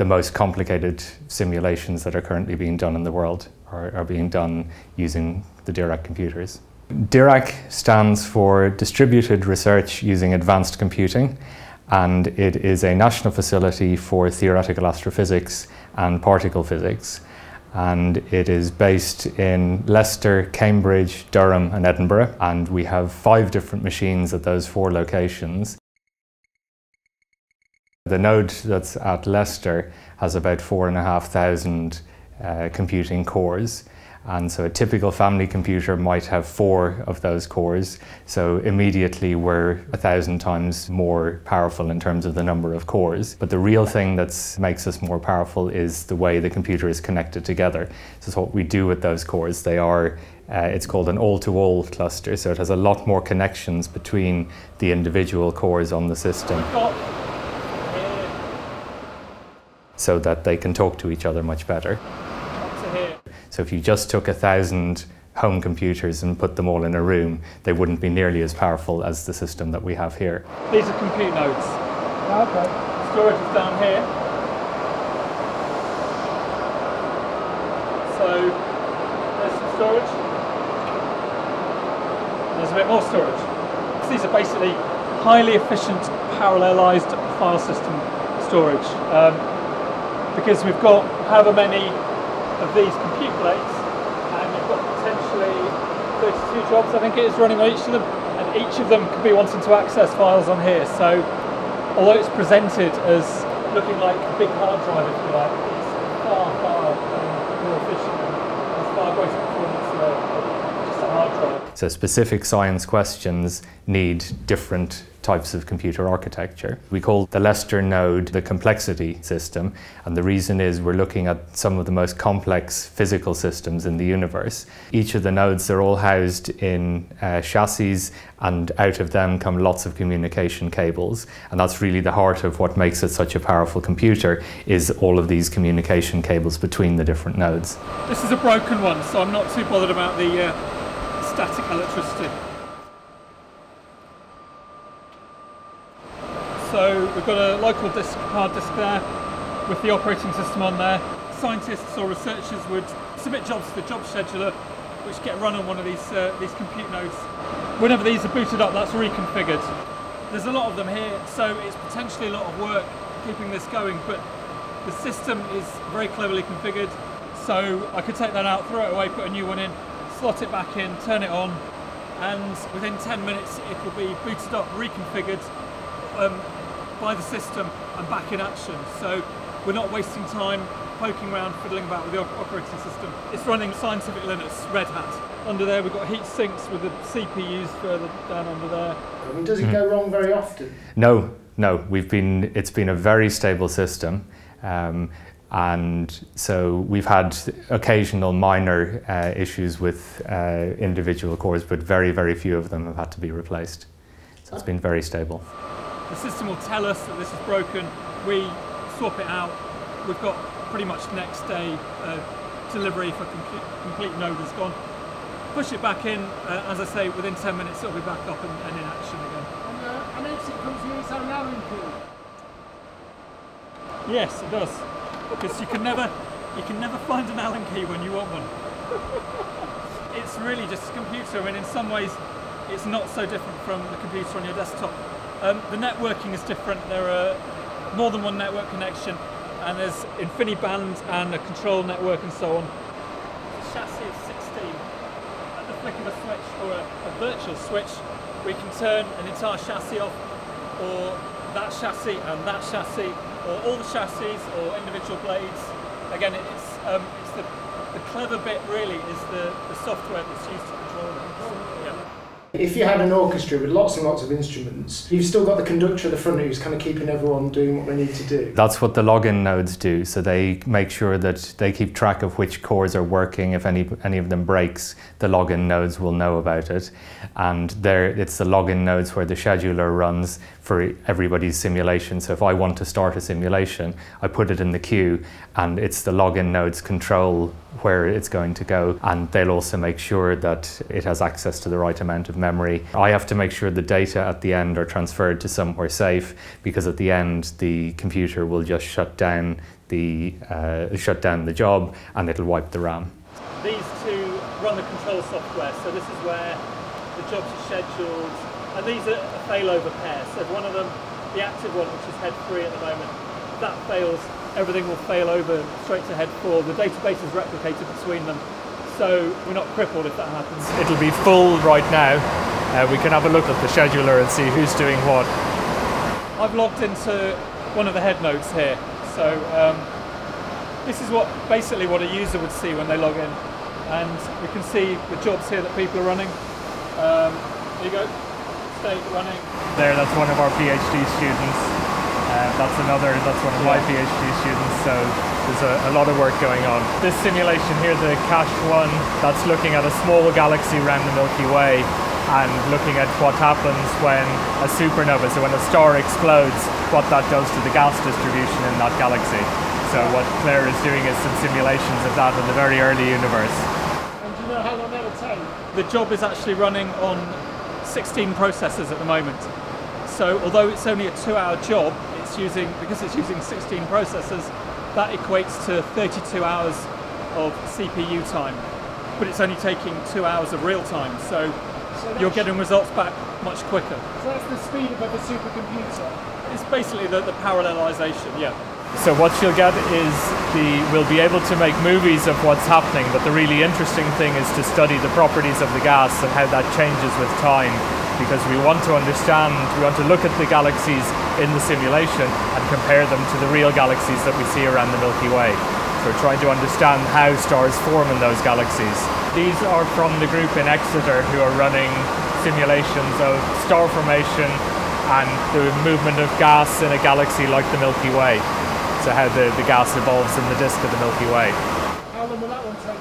the most complicated simulations that are currently being done in the world are being done using the DIRAC computers. DIRAC stands for Distributed Research Using Advanced Computing, and it is a national facility for theoretical astrophysics and particle physics, and it is based in Leicester, Cambridge, Durham and Edinburgh, and we have 5 different machines at those 4 locations. The node that's at Leicester has about 4,500 computing cores, and so a typical family computer might have 4 of those cores, so immediately we're 1,000 times more powerful in terms of the number of cores. But the real thing that makes us more powerful is the way the computer is connected together. So it's what we do with those cores. They are, it's called an all-to-all cluster, so it has a lot more connections between the individual cores on the system, so that they can talk to each other much better. So if you just took 1,000 home computers and put them all in a room, they wouldn't be nearly as powerful as the system that we have here. These are compute nodes. Oh, okay. Storage is down here. So there's some storage. There's a bit more storage. So these are basically highly efficient parallelized file system storage, because we've got however many of these compute plates, and you've got potentially 32 jobs, I think it is, running on each of them, and each of them could be wanting to access files on here. So although it's presented as looking like a big hard drive, if you like, it's far, far more efficient and far greater performance than just a hard drive. So specific science questions need different types of computer architecture. We call the Leicester node the complexity system, and the reason is we're looking at some of the most complex physical systems in the universe. Each of the nodes, they're all housed in chassis, and out of them come lots of communication cables, and that's really the heart of what makes it such a powerful computer, is all of these communication cables between the different nodes. This is a broken one, so I'm not too bothered about the static electricity. So we've got a local disk, hard disk there, with the operating system on there. Scientists or researchers would submit jobs to the job scheduler, which get run on one of these compute nodes. Whenever these are booted up, that's reconfigured. There's a lot of them here, so it's potentially a lot of work keeping this going, but the system is very cleverly configured. So I could take that out, throw it away, put a new one in, slot it back in, turn it on, and within 10 minutes it will be booted up, reconfigured, by the system and back in action. So we're not wasting time poking around, fiddling about with the operating system. It's running scientific Linux, Red Hat. Under there we've got heat sinks with the CPUs further down under there. I mean, does it go wrong very often? No, no. It's been a very stable system. And so we've had occasional minor issues with individual cores, but very, very few of them have had to be replaced. So it's been very stable. The system will tell us that this is broken, we swap it out, we've got pretty much next day delivery for complete node is gone. Push it back in, as I say, within 10 minutes it'll be back up and in action again. And it comes through its own narrowing key? Yes, it does, because you can never find an Allen key when you want one. It's really just a computer, and in some ways it's not so different from the computer on your desktop. The networking is different. There are more than one network connection, and there's InfiniBand and a control network and so on. The chassis is 16. At the flick of a switch, or a virtual switch, we can turn an entire chassis off, or that chassis and that chassis, or all the chassis, or individual blades. Again, it's the clever bit really is the software that's used to control them. Yeah. If you had an orchestra with lots and lots of instruments, you've still got the conductor at the front who's kind of keeping everyone doing what they need to do. That's what the login nodes do, so they make sure that they keep track of which cores are working. If any of them breaks, the login nodes will know about it. And it's the login nodes where the scheduler runs for everybody's simulation. So if I want to start a simulation, I put it in the queue, and it's the login nodes control where it's going to go, and they'll also make sure that it has access to the right amount of memory. I have to make sure the data at the end are transferred to somewhere safe, because at the end the computer will just shut down the job, and it'll wipe the RAM. These two run the control software, so this is where the jobs are scheduled, and these are a failover pair. So if one of them, the active one, which is head 3 at the moment, if that fails, everything will fail over straight to head 4. The database is replicated between them, so we're not crippled if that happens. It'll be full right now. We can have a look at the scheduler and see who's doing what. I've logged into one of the head nodes here, so this is basically what a user would see when they log in, and we can see the jobs here that people are running. There you go, state running. There, that's one of our PhD students. That's one of my PhD students, so there's a lot of work going on. This simulation here, the CASH-1, that's looking at a small galaxy around the Milky Way and looking at what happens when a supernova, so when a star explodes, what that does to the gas distribution in that galaxy. So what Claire is doing is some simulations of that in the very early universe. And do you know how long that'll take? The job is actually running on 16 processors at the moment. So although it's only a 2-hour job, because it's using 16 processors, that equates to 32 hours of CPU time, but it's only taking 2 hours of real time, so you're getting results back much quicker. So that's the speed of a supercomputer? It's basically the parallelization, yeah. So what you'll get is we'll be able to make movies of what's happening, but the really interesting thing is to study the properties of the gas and how that changes with time, because we want to look at the galaxies in the simulation and compare them to the real galaxies that we see around the Milky Way. So we're trying to understand how stars form in those galaxies. These are from the group in Exeter who are running simulations of star formation and the movement of gas in a galaxy like the Milky Way. So how the gas evolves in the disk of the Milky Way. How long will that one take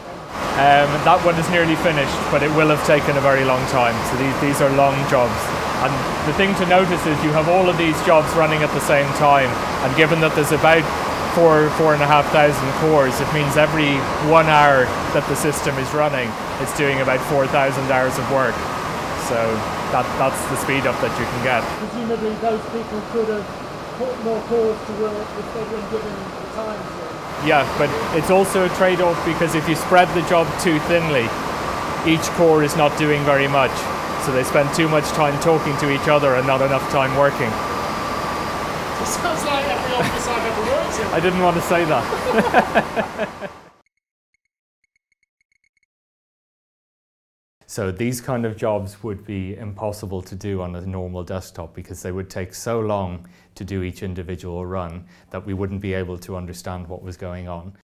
then? That one is nearly finished, but it will have taken a very long time. So these are long jobs. And the thing to notice is you have all of these jobs running at the same time, and given that there's about 4,500 cores, it means every 1 hour that the system is running, it's doing about 4,000 hours of work. So that's the speed up that you can get. Presumably those people could have put more cores to work if they'd been given the time. Yeah, but it's also a trade-off, because if you spread the job too thinly, each core is not doing very much. So they spend too much time talking to each other and not enough time working. It sounds like every office I've ever worked in. I didn't want to say that. So these kind of jobs would be impossible to do on a normal desktop, because they would take so long to do each individual run that we wouldn't be able to understand what was going on.